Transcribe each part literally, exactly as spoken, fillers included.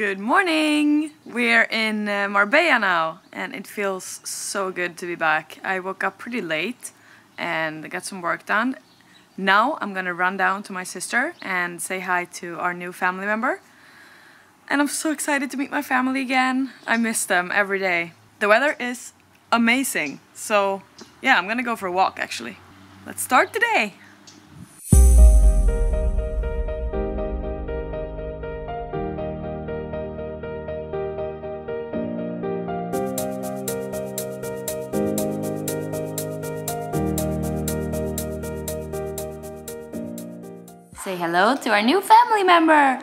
Good morning! We're in uh, Marbella now and it feels so good to be back. I woke up pretty late and got some work done. Now I'm gonna run down to my sister and say hi to our new family member. And I'm so excited to meet my family again. I miss them every day. The weather is amazing, so yeah, I'm gonna go for a walk actually. Let's start the day! Say hello to our new family member.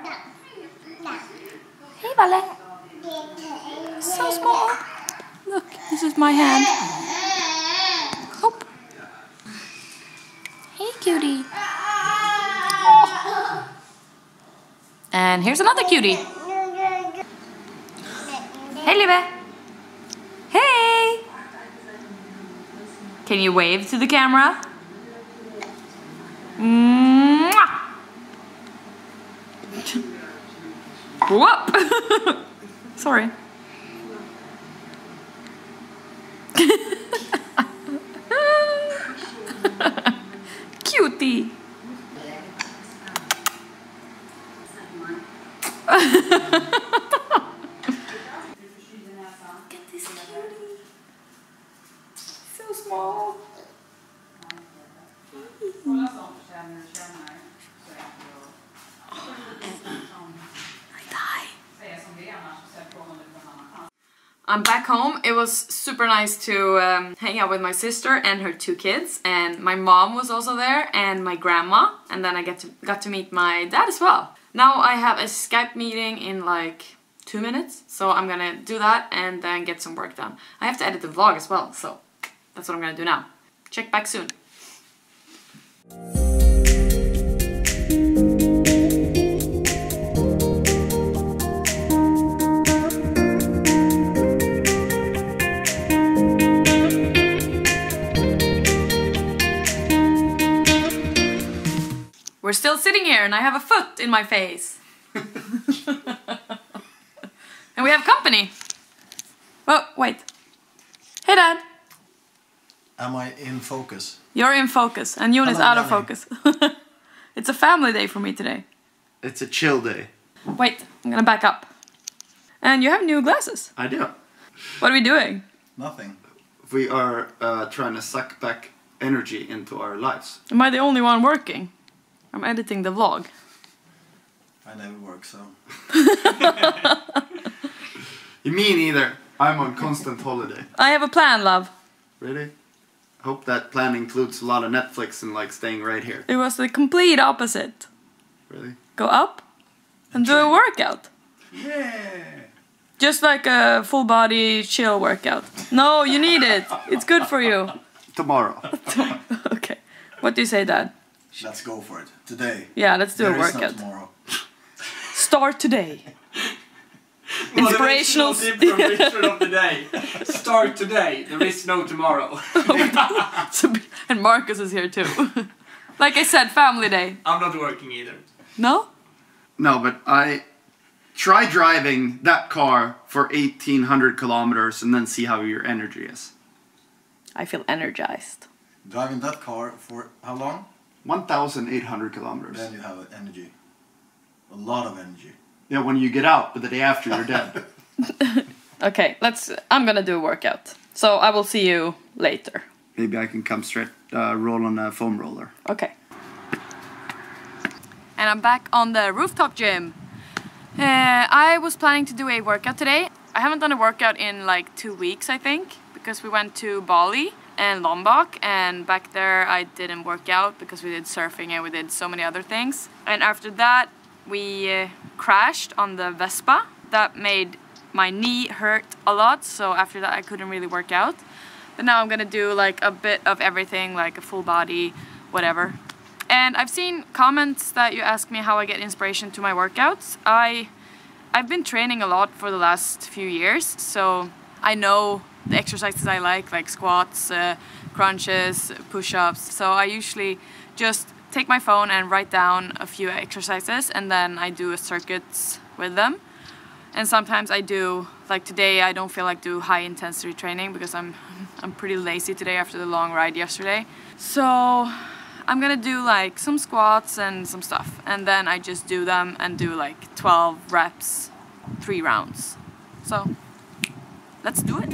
Hey, Bali. So small. Look, this is my hand. Hop. Hey, cutie. Oh. And here's another cutie. Hey, Liebe. Hey. Can you wave to the camera? Mm. Whoop! Sorry. Cutie. Get this cutie. So small. I'm back home. It was super nice to um, hang out with my sister and her two kids, and my mom was also there and my grandma, and then I get to, got to meet my dad as well. Now I have a Skype meeting in like two minutes, so I'm gonna do that and then get some work done. I have to edit the vlog as well, so that's what I'm gonna do now. Check back soon. We're still sitting here and I have a foot in my face. And we have company. Oh, wait. Hey, Dad. Am I in focus? You're in focus and Yun is out of focus. It's a family day for me today. It's a chill day. Wait, I'm gonna back up. And you have new glasses. I do. What are we doing? Nothing. We are uh, trying to suck back energy into our lives. Am I the only one working? I'm editing the vlog. I never work, so... Me neither. I'm on constant holiday. I have a plan, love. Really? I hope that plan includes a lot of Netflix and like staying right here. It was the complete opposite. Really? Go up and do a workout. Yeah! Just like a full body chill workout. No, you need it. It's good for you. Tomorrow. Okay. What do you say, Dad? Let's go for it. Today. Yeah, let's do there a workout. Is not tomorrow. Start today. Inspirational information of the day. Start today. There is no tomorrow. And Marcus is here too. Like I said, family day. I'm not working either. No? No, but I try driving that car for eighteen hundred kilometers and then see how your energy is. I feel energized. Driving that car for how long? one thousand eight hundred kilometers. Then you have energy. A lot of energy. Yeah, when you get out, but the day after you're dead. Okay, let's... I'm gonna do a workout. So I will see you later. Maybe I can come straight, uh, roll on a foam roller. Okay. And I'm back on the rooftop gym. Uh, I was planning to do a workout today. I haven't done a workout in like two weeks, I think. Because we went to Bali and Lombok, and back there I didn't work out because we did surfing and we did so many other things. And after that we uh, crashed on the Vespa. That made my knee hurt a lot, so after that I couldn't really work out. But now I'm gonna do like a bit of everything, like a full body, whatever. And I've seen comments that you ask me how I get inspiration to my workouts. I, I've been training a lot for the last few years, so I know the exercises I like, like squats, uh, crunches, push-ups. So I usually just take my phone and write down a few exercises and then I do circuits with them. And sometimes I do, like today I don't feel like do high intensity training because I'm I'm pretty lazy today after the long ride yesterday. So I'm gonna do like some squats and some stuff, and then I just do them and do like twelve reps, three rounds. So let's do it.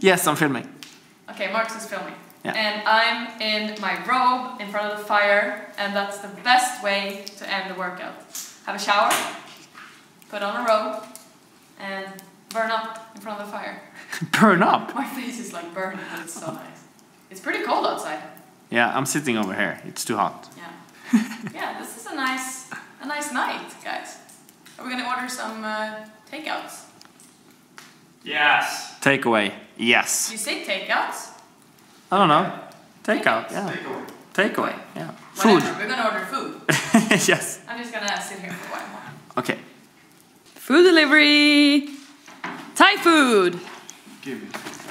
Yes, I'm filming. Okay, Marcus is filming. Yeah. And I'm in my robe in front of the fire, and that's the best way to end the workout. Have a shower, put on a robe, and burn up in front of the fire. Burn up? My face is like burning, but it's so nice. It's pretty cold outside. Yeah, I'm sitting over here. It's too hot. Yeah. Yeah, this is a nice, a nice night, guys. Are we gonna order some uh, takeouts? Yes. Takeaway. Yes. You say takeouts? I don't know. Takeout. Take yeah. Takeaway. Takeaway. Yeah. Whatever. Food. We're gonna order food. Yes. I'm just gonna sit here for a while more. Okay. Food delivery. Thai food. Gimme.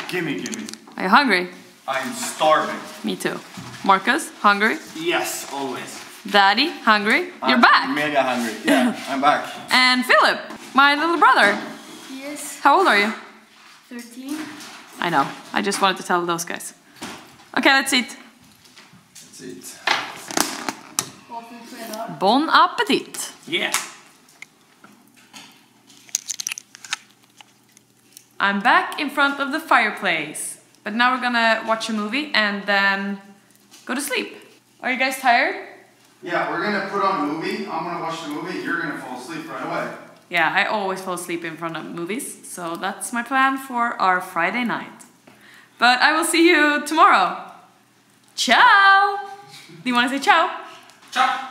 Gimme. Gimme. Are you hungry? I'm starving. Me too. Marcus, hungry? Yes, always. Daddy, hungry? I'm You're back. Mega hungry. Yeah, I'm back. And Philip, my little brother. Yes. How old are you? thirteen. I know. I just wanted to tell those guys. Okay, let's eat. Let's eat. Bon appetit. Yeah. I'm back in front of the fireplace. But now we're gonna watch a movie and then go to sleep. Are you guys tired? Yeah, we're gonna put on a movie. I'm gonna watch the movie. You're gonna fall asleep right away. Yeah, I always fall asleep in front of movies, so that's my plan for our Friday night. But I will see you tomorrow. Ciao! Do you want to say ciao? Ciao!